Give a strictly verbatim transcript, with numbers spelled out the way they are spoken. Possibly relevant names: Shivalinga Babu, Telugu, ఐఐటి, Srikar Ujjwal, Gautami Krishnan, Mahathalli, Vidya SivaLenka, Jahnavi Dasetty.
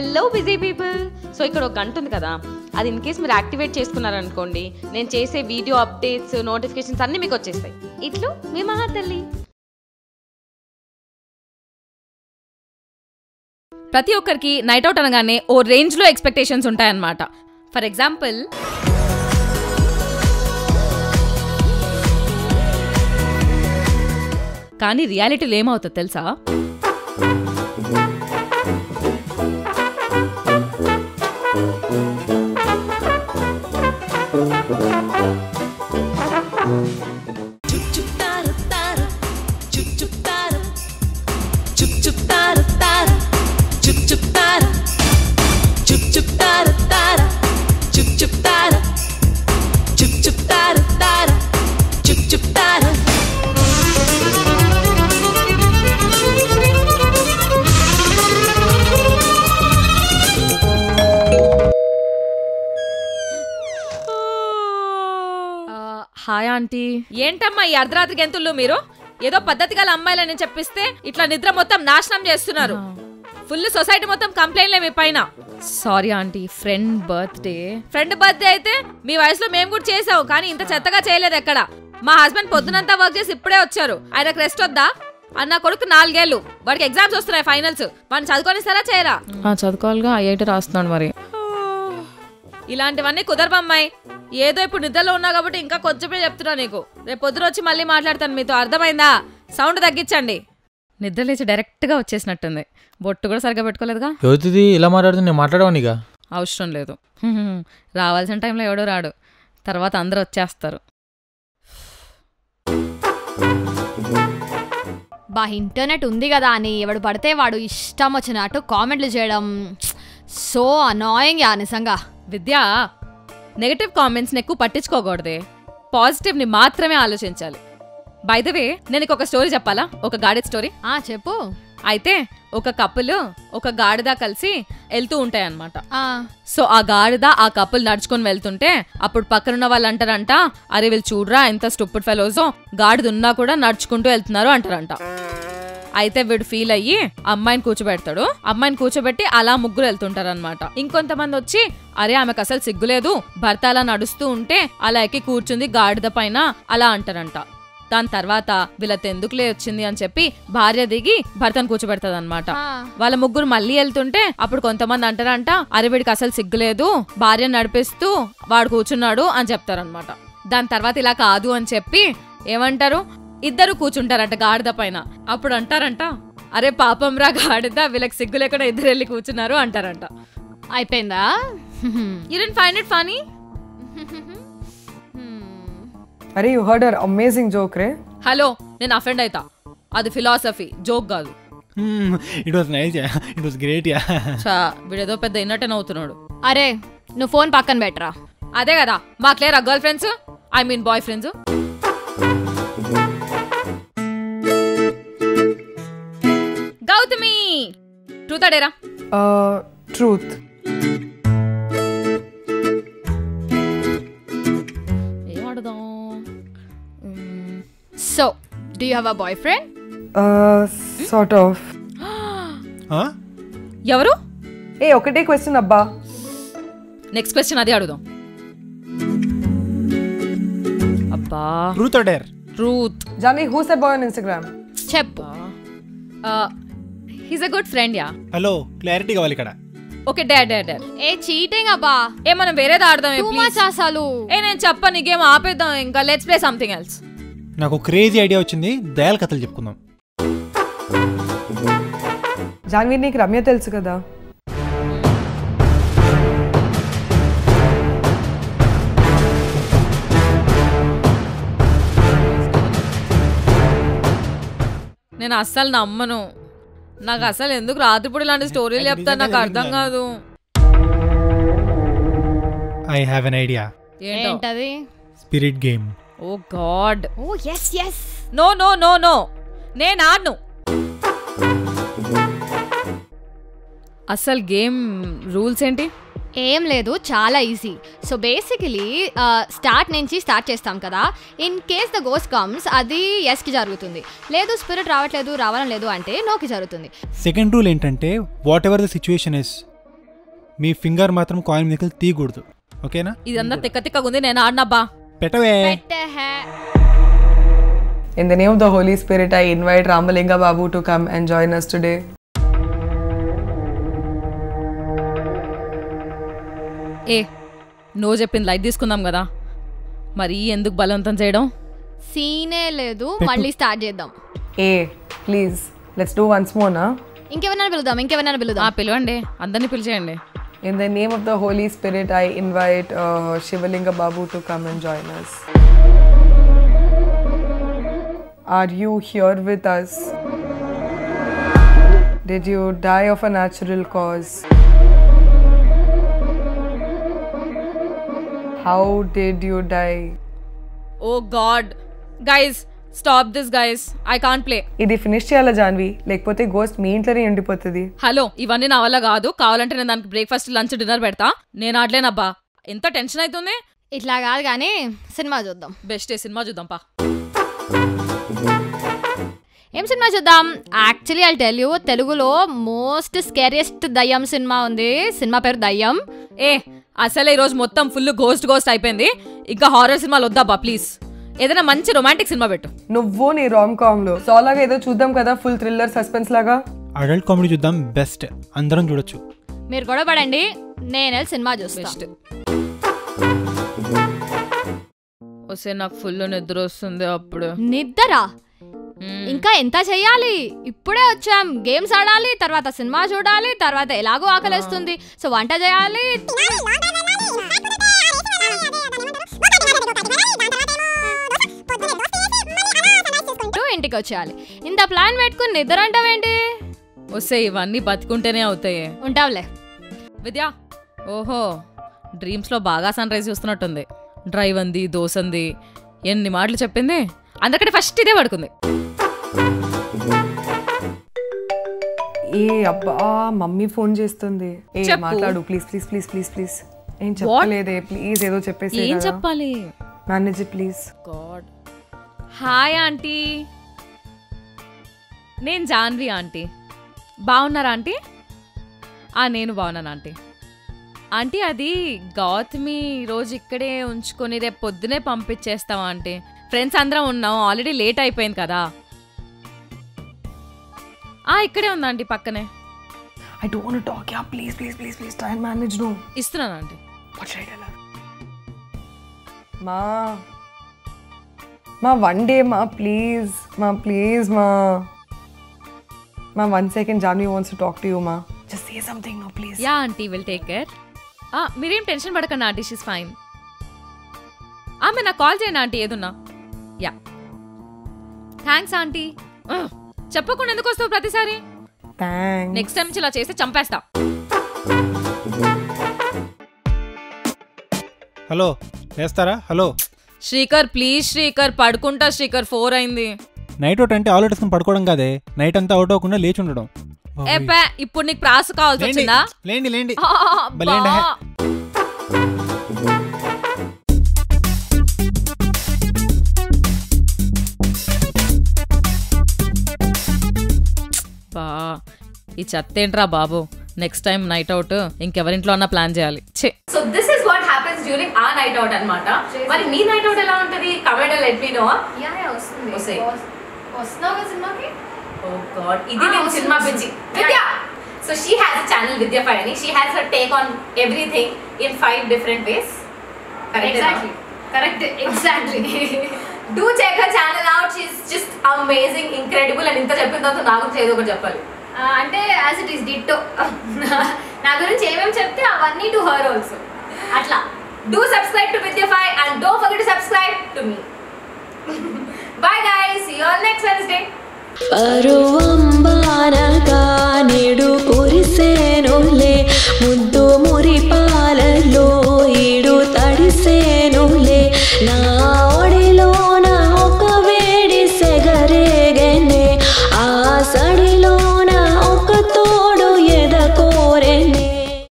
Hello busy people. So ఇక్కడ ఒక గంట ఉంది కదా, అది ఇన్ కేస్ మీరు యాక్టివేట్ చేసుకున్నారనుకోండి, నేను చేసే వీడియో అప్డేట్స్ నోటిఫికేషన్స్ అన్నీ మీకు వచ్చేస్తాయి. ఇట్లు మీ మహాతల్లి. ప్రతి ఒక్కరికి నైట్ అవుట్ అనగానే ఓ రేంజ్లో ఎక్స్పెక్టేషన్స్ ఉంటాయన్నమాట. ఫర్ ఎగ్జాంపుల్, కానీ రియాలిటీలో ఏమవుతుంది తెలుసా? Hi aunty. ఏంటమ్మా ఈ అర్ధరాత్రి గెంతుల్లో మీరు? ఏదో పద్ధతి గల అమ్మాయిలని చెప్పిస్తే ఇట్లా నిద్ర మొత్తం నాశనం చేస్తున్నారు. ఫుల్ సొసైటీ మొత్తం కంప్లైంట్లే మీ పైన. Sorry aunty, friend birthday. Friend birthday అయితే మీ వయసులో మేము కూడా చేసావు, కానీ ఇంత చెత్తగా చేయలేదు ఎక్కడ. మా హస్బెండ్ పొద్దునంతా వర్క్ చేసి ఇప్పుడే వచ్చారు. ఆయనకు రెస్ట్ వద్దా? అన్న కొడుకు నాలుగేళ్ళు, వాడికి ఎగ్జామ్స్ వస్తున్నాయి, ఫైనల్స్. వాడిని చదువుకొని సరే చేయరా? చదువుకోవాలిగా, ఐఐటి రాస్తున్నాడు. మరి ఇలాంటివన్నీ కుదరబమ్మాయి. ఏదో ఇప్పుడు నిద్రలో ఉన్నావు కాబట్టి ఇంకా కొంచెమే చెప్తున్నా నీకు. రేపు పొద్దున వచ్చి మళ్ళీ మాట్లాడతాను మీతో, అర్థమైందా? సౌండ్ తగ్గించండి. నిద్ర లేచి డైరెక్ట్ గా వచ్చేసినట్టుంది. బొట్టు కూడా సరిగా పెట్టుకోలేదుగా. జ్యోతిది ఇలా మాట్లాడుతుంది, నేను మాట్లాడవనిగా? అవసరం లేదు, రావాల్సిన టైంలో ఎవడో రాడు, తర్వాత అందరూ వచ్చేస్తారు. బా ఇంటర్నెట్ ఉంది కదా అని ఎవడు పడితే వాడు ఇష్టం వచ్చినట్టు కామెంట్లు చేయడం సో అనాయింగ్. నిజంగా విద్యా, నెగటివ్ కామెంట్స్ని ఎక్కువ పట్టించుకోకూడదే, పాజిటివ్ని మాత్రమే ఆలోచించాలి. బై ద వే, నేను ఒక స్టోరీ చెప్పాలా? ఒక గాడిద స్టోరీ. ఆ చెప్పు. అయితే ఒక కపుల్ ఒక గాడిద కలిసి వెళ్తూ ఉంటాయి అన్నమాట. సో ఆ గాడిద ఆ కపుల్ నడుచుకొని వెళ్తుంటే అప్పుడు పక్కనున్న వాళ్ళు అంటారంట, అరే వీళ్ళు చూడరా ఎంత స్టూపిడ్ ఫెలోజో, గాడిద ఉన్నా కూడా నడుచుకుంటూ వెళ్తున్నారు అంటారంట. అయితే వీడు ఫీల్ అయ్యి అమ్మాయిని కూర్చోబెడతాడు. అమ్మాయిని కూర్చోబెట్టి అలా ముగ్గురు వెళ్తుంటారు అనమాట. ఇంకొంతమంది వచ్చి, అరే ఆమెకు అసలు సిగ్గులేదు, భర్త అలా నడుస్తూ ఉంటే అలా ఎక్కి కూర్చుంది గాడిద పైన అలా అంటారంట. దాని తర్వాత వీళ్ళతో ఎందుకులే వచ్చింది అని చెప్పి భార్య దిగి భర్తను కూర్చోబెడతాది అనమాట. వాళ్ళ ముగ్గురు మళ్ళీ వెళ్తుంటే అప్పుడు కొంతమంది అంటారంట, అరే వీడికి అసలు సిగ్గులేదు, భార్య నడిపిస్తూ వాడు కూర్చున్నాడు అని చెప్తారనమాట. దాని తర్వాత ఇలా కాదు అని చెప్పి ఏమంటారు, ఇద్దరు కూర్చుంటారంట గాడిద పైన. అప్పుడు అంటారంట, అరే పాపం రా గాడిద, వీళ్ళకి సిగ్గు లేకుండా ఇద్దరు వెళ్ళి కూర్చున్నారు అంటారంట. అయిపోయిందా? You didn't find it funny? అరే you heard her amazing joke రే. హలో, నేను అఫెండ్ అయితా. అది ఫిలాసఫీ, జోక్ కాదు. It was nice yeah, it was great yeah. చా వీడేదో పెద్ద ఇన్నటన్ అవుతున్నాడు. అరే నువ్వు ఫోన్ పక్కన పెట్టరా. అదే కదా మాకు లేరా girl friends, I mean bye friends. Truth or dare? Uh, truth. So, do you have a boyfriend? Uh, sort hmm? of. Huh? Yavaru? Hey, okay, take question, Abba. Next question, adi adudam. Abba. Truth or dare? Truth. Jani, who's that boy on Instagram? Cheppu. Uh. He's a good friend, yeah. Hello, clarity kavali kada. Okay, dare, dare, dare. Hey, cheating abba. Hey, manam vere daadadam, please. Too much asalu. Hey, nen chappa ni game aapedam inga. Let's play something else. Naku crazy idea ochindi, dayal kathalu cheptukundam. Janvi nik Ramya telusu kada. Nen asal nammanu. నాకు అసలు ఎందుకు రాత్రిపూట ఇలాంటి స్టోరీలు చెప్తాను, నాకు అర్థం కాదు. I have an idea. ఏంటది? Spirit game. Oh God. Oh yes yes. No no no no, నేను ఆడను. అసలు గేమ్ రూల్స్ ఏంటి? ఏం లేదు, చాలా ఈజీ. సో బేసికలీ స్టార్ట్ నుంచి స్టార్ట్ చేస్తాం కదా, ఇన్ కేస్ ద గోస్ కమ్స్ అది ఎస్కి జరుగుతుంది. లేదు స్పిరిట్ రావట్లేదు రావడం లేదు అంటే నోకి జరుగుతుంది. సెకండ్ రూల్ ఏంటంటే whatever the situation is మీ ఫింగర్ మాత్రం కాయిన్ నికిల్ తీయకూడదు ఓకేనా ఇదంతా తిక్క తిక్కగా ఉంది నేను ఆడనా బా పెట్టవే పెట్టహే In the name of the Holy Spirit I invite Shivalinga Babu to come and join us today. ఏ నో చెప్పిన లైట్ తీసుకుందాం కదా మరి ఎందుకు బలవంతం చేయడం సీనే లేదు మళ్ళీ స్టార్ట్ చేద్దాం ఏ please let's do once more నా ఇంకెవరన్నా పిలుద్దాం ఇంకెవరన్నా పిలుద్దాం ఆ పిలవండి అందర్ని పిలిచేయండి In the name of the Holy Spirit I invite uh, Shivalinga Babu to come and join us. Are you here with us? Did you die of a natural cause? How did you die? Oh God, guys, stop this, guys. I can't play. Idi finish cheyala Jahnavi. Lekapothe ghost me intlane endipotadi. Hello, ivanni na valla gaadu. Kavalante nenu daniki breakfast, lunch, dinner pedta. Nenu adlen abba. Enta tension aitundi. Itla gaadu gaane cinema chuddam. Best cinema chuddam pa. ఏం cinema చూద్దాం actually I'll tell you తెలుగులో most scariest దయ్యం cinema ఉంది సినిమా పేరు దయ్యం ఏ అసలు ఈ రోజు మొత్తం ఫుల్ గోస్ట్ గోస్ట్ అయిపోయింది ఇంకా హారర్ సినిమాలు వద్దాబా ప్లీజ్ ఏదైనా మంచి రొమాంటిక్ సినిమా పెట్టు నువ్వు నీ రామ్ కామ్ లో సోలాగా ఏదో చూద్దాం కదా ఫుల్ థ్రిల్లర్ సస్పెన్స్ లాగా అడల్ట్ కామెడీ చూద్దాం బెస్ట్ అందరం చూడొచ్చు మీరు గొడవ పడండి నేను సినిమా చూస్తాను ఒసే నాకు ఫుల్ నిద్ర వస్తుంది అప్పుడు నిద్రా ఇంకా ఎంత చేయాలి ఇప్పుడే వచ్చాం గేమ్స్ ఆడాలి తర్వాత సినిమా చూడాలి తర్వాత ఎలాగో ఆకలేస్తుంది సో వంట చేయాలి ఇంటికి వచ్చేయాలి ఇంత ప్లాన్ పెట్టుకుని నిద్ర అంటావేంటి వస్తే ఇవన్నీ బతుకుంటేనే అవుతాయి ఉంటావులే విద్యా ఓహో డ్రీమ్స్ లో బాగా సన్ రైజ్ చూస్తున్నట్టుంది డ్రైవ్ అంది దోసంది ఎన్ని మాటలు చెప్పింది అందరికంటే ఫస్ట్ ఇదే పడుకుంది ఏ అబ్బా మమ్మీ ఫోన్ చేస్తుంది ఏ మాట్లాడు please please please please please ఏం చెప్పలేదే ప్లీజ్ ఏదో చెప్పేసి ఏం చెప్పాలి manage please God hi aunty నేను జాహ్నవి ఆంటీ బాగున్నారా ఆంటీ ఆ నేను బాగున్నాను ఆంటీ ఆంటీ అది గౌతమి రోజు ఇక్కడే ఉంచుకొని రేపు పొద్దునే పంపించేస్తావా ఆంటీ ఫ్రెండ్స్ అందరం ఉన్నాం ఆల్రెడీ లేట్ అయిపోయింది కదా ఆ ఇక్కడే ఉందా ఆంటీ పక్కనే I don't want to talk yeah please please please please try and manage no ఇస్తున్నాను aunty what she'd I love మా మా వన్ డే మా ప్లీజ్ మా ప్లీజ్ మా మా one second Jahnavi wants to talk to you మా just say something no please yeah aunty will take care ah mirim tension padakana aunty she's fine ah mena call cheyna aunty edunna yeah thanks aunty cheppakunda enduku vastu pratisari thanks next time chila cheste champesta hello lestara hello shrikar please shrikar padukunta shrikar four ayindi night out ante all itkon padukodam kaade night anta out avakunda lechi undadam ఏపే ఇప్పుడు నీకు ప్రాసు కావాల్సి వచ్చిందా లేండి లేండి బలేండి బా ఈ చెత్త ఏంట్రా బాబు నెక్స్ట్ టైం నైట్ అవుట్ ఇంకెవరింట్లో అన్నా ప్లాన్ చేయాలి so this is what happens during ఆ నైట్ అవుట్ అన్నమాట మరి మీ నైట్ అవుట్ ఎలా ఉంటది కమెంట్ లో let me know ya ya వస్తుంది వస్తాయి వస్తావు కదా సినిమాకి Oh God, ఇది నేను సినిమా పిచ్చి Vidya so she has a channel Vidya పైని she has her take on everything in five different ways correct exactly correct exactly do check her channel out she is just amazing incredible అని ఇంత చెప్పిన తర్వాత నా గురించి ఏదో ఒకటి చెప్పాలి అంటే యాజ్ ఇట్ ఈస్ డిట్టో నా గురించి ఏమేం చెప్తే అవన్నీ టు హర్ ఆల్సో అట్లా do subscribe to Vidya Pai and don't forget to subscribe to me bye guys see you all next Wednesday Aruvamba